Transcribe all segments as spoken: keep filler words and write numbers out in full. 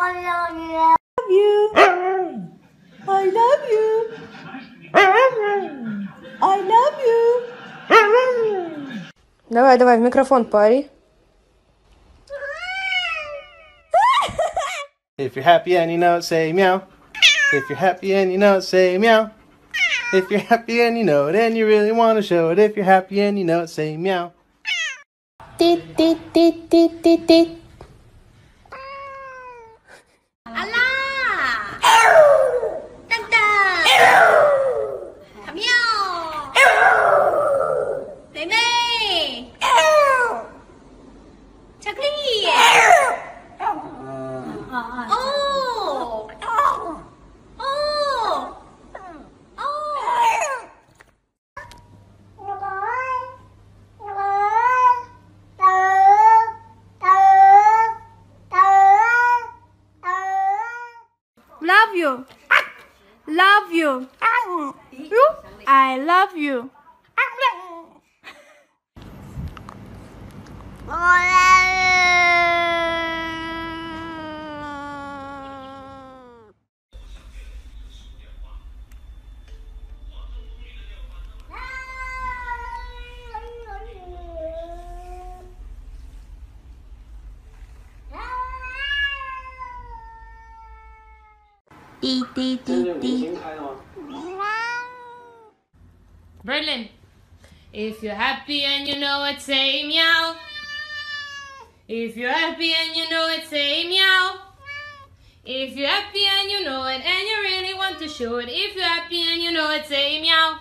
want to do? You want I love you. I love you. I love you. Давай, давай, в микрофон пари. If you're happy and you know it, say meow. If you're happy and you know it, say meow. If you're happy and you know it, and you really want to show it, if you're happy and you know it, say meow. Teet, teet, teet, teet, teet, teet. Allah! Dang, dang! Come here! Mei Mei! Chocolate! Love you. Love you. You? I love you. Dee dee dee dee. Berlin, if you're happy and you know it, say meow. If you're happy and you know it, say meow. If you're happy and you know it, and you really want to show it, if you're happy and you know it, say meow.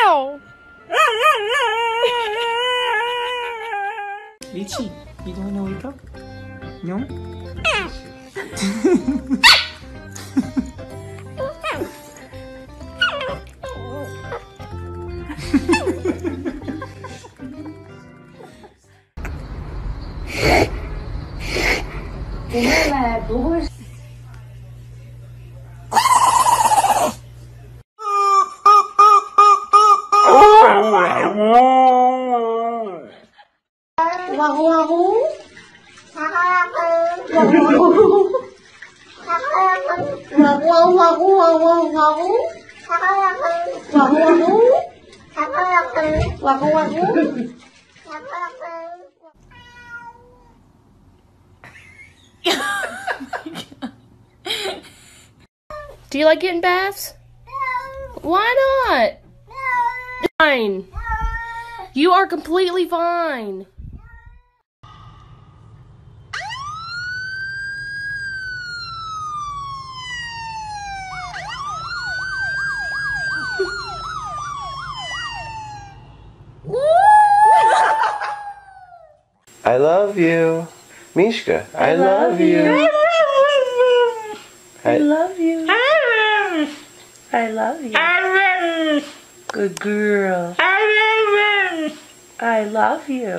Ow! Richie, you don't want to wake up? No? Do you like getting baths? No. Why not? No. Fine. No. You are completely fine. I love you. Mishka, I, I love, love you. you. I, I love you. I love you. Good girl. I love you.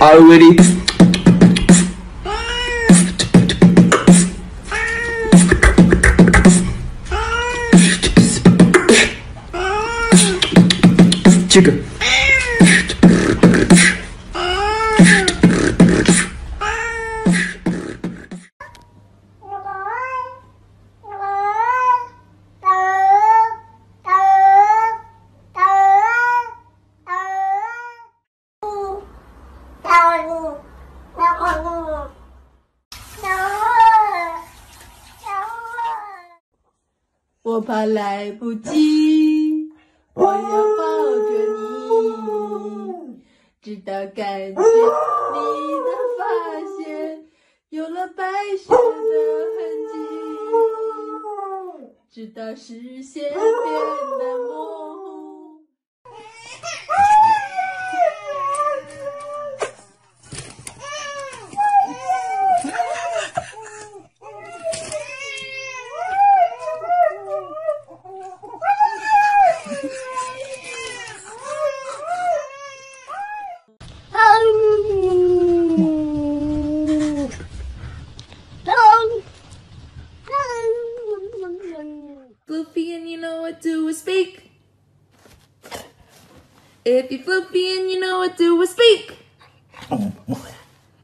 Already. Chicken. If you're floopy and you know what to speak. Oh.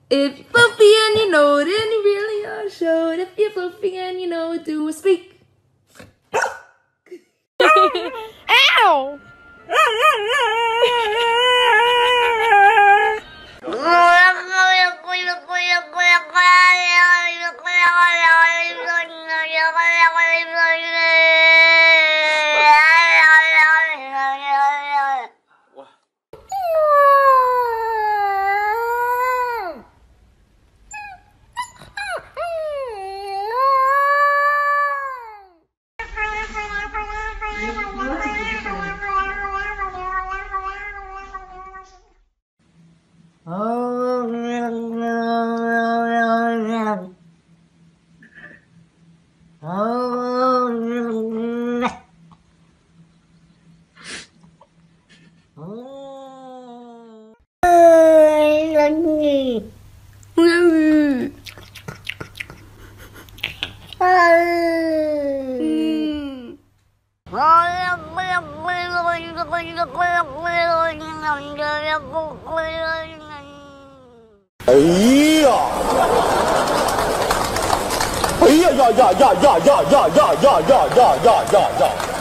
If you're floopy and you know it, and you really are show it. If you're floopy and you know what to speak. Ow! Yeah, yeah, yeah, yeah, yeah, yeah, yeah, yeah, yeah, yeah.